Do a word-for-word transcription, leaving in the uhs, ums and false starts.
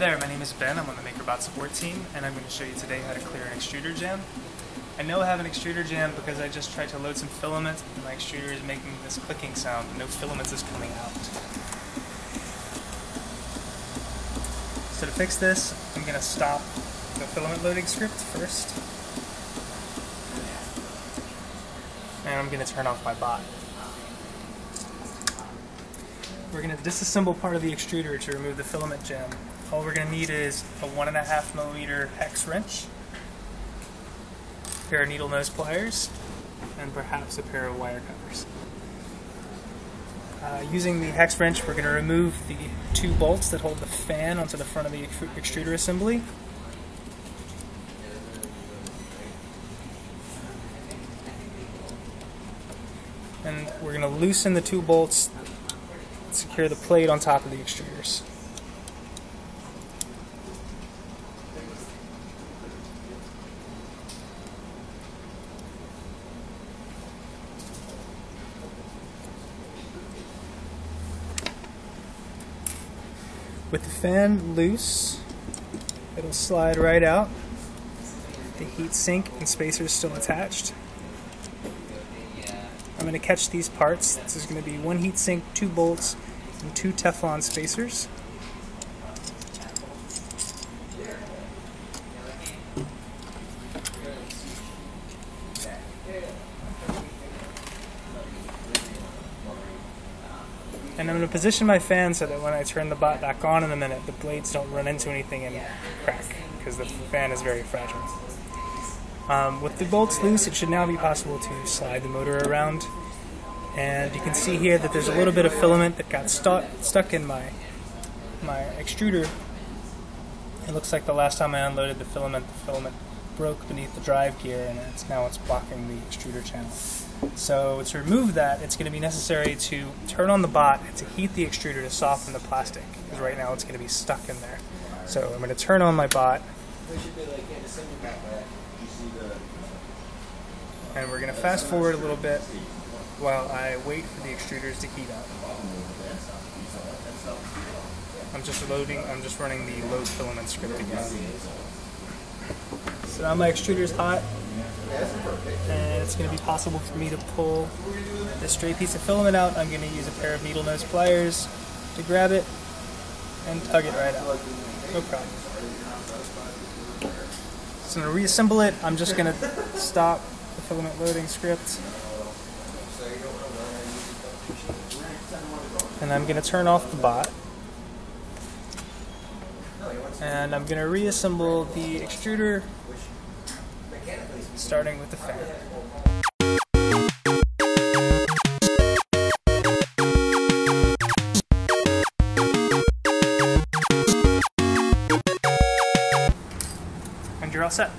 Hi there, my name is Ben, I'm on the MakerBot support team, and I'm going to show you today how to clear an extruder jam. I know I have an extruder jam because I just tried to load some filament, and my extruder is making this clicking sound, and no filament is coming out. So to fix this, I'm going to stop the filament loading script first, and I'm going to turn off my bot. We're going to disassemble part of the extruder to remove the filament jam. All we're going to need is a one and a half millimeter hex wrench, a pair of needle nose pliers, and perhaps a pair of wire cutters. Uh, using the hex wrench, we're going to remove the two bolts that hold the fan onto the front of the extruder assembly. And we're going to loosen the two bolts, secure the plate on top of the extruders. With the fan loose, it'll slide right out. The heat sink and spacer is still attached. I'm going to catch these parts. This is going to be one heat sink, two bolts, and two Teflon spacers. And I'm going to position my fan so that when I turn the bot back on in a minute, the blades don't run into anything and crack, because the fan is very fragile. Um, with the bolts loose, it should now be possible to slide the motor around, and you can see here that there's a little bit of filament that got stu stuck in my, my extruder. It looks like the last time I unloaded the filament, the filament broke beneath the drive gear, and it's now it's blocking the extruder channel. So to remove that, it's going to be necessary to turn on the bot and to heat the extruder to soften the plastic, because right now it's going to be stuck in there. So I'm going to turn on my bot. And we're going to fast forward a little bit while I wait for the extruders to heat up. I'm just loading, I'm just running the load filament script again. So now my extruder's hot, and it's going to be possible for me to pull this stray piece of filament out. I'm going to use a pair of needle nose pliers to grab it and tug it right out. No problem. So I'm going to reassemble it. I'm just going to stop the filament loading script. And I'm going to turn off the bot. And I'm going to reassemble the extruder, starting with the fan. And you're all set.